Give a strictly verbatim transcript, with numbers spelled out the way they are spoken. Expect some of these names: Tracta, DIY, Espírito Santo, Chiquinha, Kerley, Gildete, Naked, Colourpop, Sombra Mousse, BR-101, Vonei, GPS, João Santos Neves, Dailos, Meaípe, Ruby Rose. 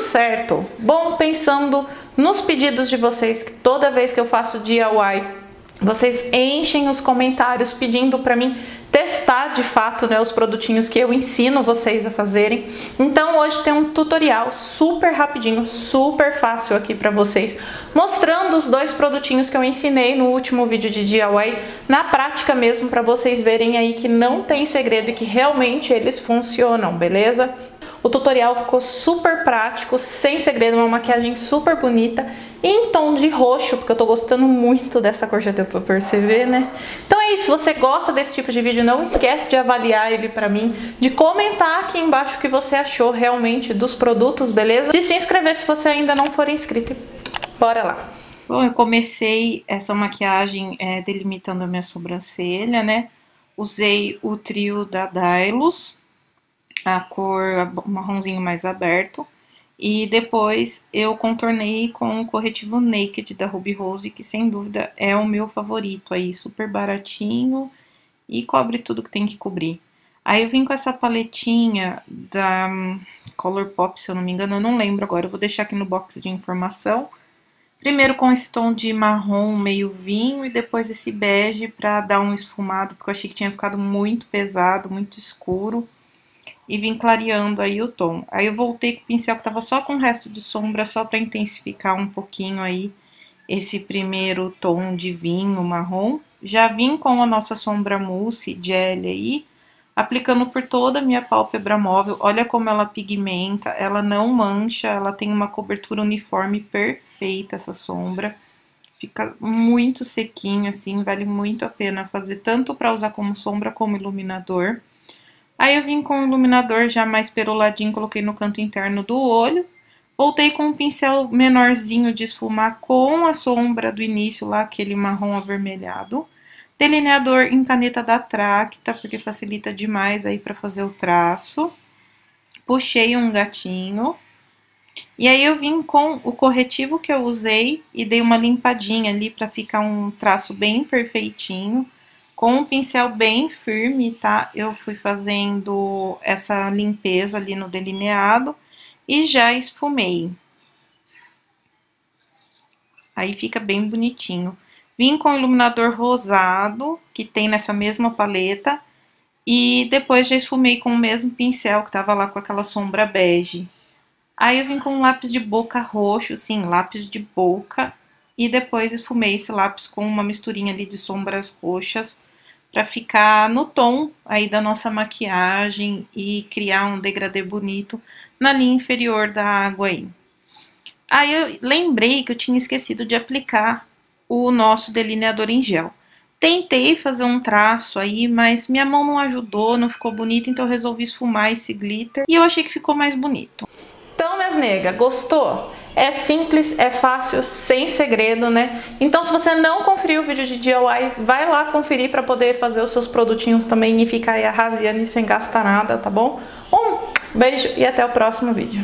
certo? Bom, pensando nos pedidos de vocês, que toda vez que eu faço D I Y, vocês enchem os comentários pedindo para mim testar de fato, né, os produtinhos que eu ensino vocês a fazerem. Então hoje tem um tutorial super rapidinho, super fácil aqui para vocês, mostrando os dois produtinhos que eu ensinei no último vídeo de D I Y, na prática mesmo, para vocês verem aí que não tem segredo e que realmente eles funcionam, beleza? O tutorial ficou super prático, sem segredo, uma maquiagem super bonita, em tom de roxo, porque eu tô gostando muito dessa cor, já deu pra perceber, né? Então é isso, se você gosta desse tipo de vídeo, não esquece de avaliar ele pra mim, de comentar aqui embaixo o que você achou realmente dos produtos, beleza? De se inscrever se você ainda não for inscrito. Bora lá! Bom, eu comecei essa maquiagem é, delimitando a minha sobrancelha, né? Usei o trio da Dailos, a cor marronzinho mais aberto, e depois eu contornei com o corretivo Naked da Ruby Rose, que sem dúvida é o meu favorito aí, super baratinho e cobre tudo que tem que cobrir. Aí eu vim com essa paletinha da Colourpop, se eu não me engano, eu não lembro agora, eu vou deixar aqui no box de informação. Primeiro com esse tom de marrom meio vinho e depois esse bege pra dar um esfumado, porque eu achei que tinha ficado muito pesado, muito escuro. E vim clareando aí o tom. Aí eu voltei com o pincel que tava só com o resto de sombra, só pra intensificar um pouquinho aí esse primeiro tom de vinho marrom. Já vim com a nossa sombra mousse gel aí, aplicando por toda a minha pálpebra móvel. Olha como ela pigmenta, ela não mancha, ela tem uma cobertura uniforme perfeita essa sombra. Fica muito sequinha assim, vale muito a pena fazer tanto pra usar como sombra como iluminador. Aí eu vim com o iluminador já mais peroladinho, coloquei no canto interno do olho. Voltei com um pincel menorzinho de esfumar com a sombra do início lá, aquele marrom avermelhado. Delineador em caneta da Tracta, porque facilita demais aí pra fazer o traço. Puxei um gatinho. E aí eu vim com o corretivo que eu usei e dei uma limpadinha ali pra ficar um traço bem perfeitinho. Com um pincel bem firme, tá? Eu fui fazendo essa limpeza ali no delineado e já esfumei. Aí fica bem bonitinho. Vim com o iluminador rosado, que tem nessa mesma paleta. E depois já esfumei com o mesmo pincel que tava lá com aquela sombra bege. Aí eu vim com um lápis de boca roxo, sim, lápis de boca. E depois esfumei esse lápis com uma misturinha ali de sombras roxas, pra ficar no tom aí da nossa maquiagem e criar um degradê bonito na linha inferior da água aí. Aí eu lembrei que eu tinha esquecido de aplicar o nosso delineador em gel. Tentei fazer um traço aí, mas minha mão não ajudou, não ficou bonito, então eu resolvi esfumar esse glitter e eu achei que ficou mais bonito. Então, minhas nega, gostou? É simples, é fácil, sem segredo, né? Então, se você não conferiu o vídeo de D I Y, vai lá conferir para poder fazer os seus produtinhos também e ficar aí arrasando sem gastar nada, tá bom? Um beijo e até o próximo vídeo.